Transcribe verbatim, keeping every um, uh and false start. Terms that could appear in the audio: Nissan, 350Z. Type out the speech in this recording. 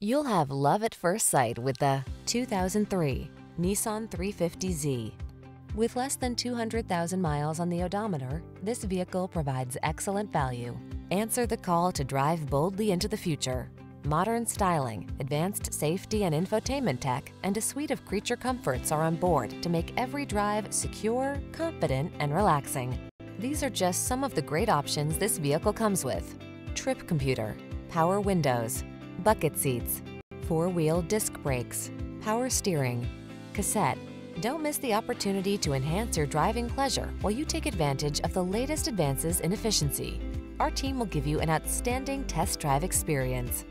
You'll have love at first sight with the two thousand three Nissan three fifty Z. With less than two hundred thousand miles on the odometer, this vehicle provides excellent value. Answer the call to drive boldly into the future. Modern styling, advanced safety and infotainment tech, and a suite of creature comforts are on board to make every drive secure, confident, and relaxing. These are just some of the great options this vehicle comes with: trip computer, power windows, bucket seats, four-wheel disc brakes, power steering, cassette. Don't miss the opportunity to enhance your driving pleasure while you take advantage of the latest advances in efficiency. Our team will give you an outstanding test drive experience.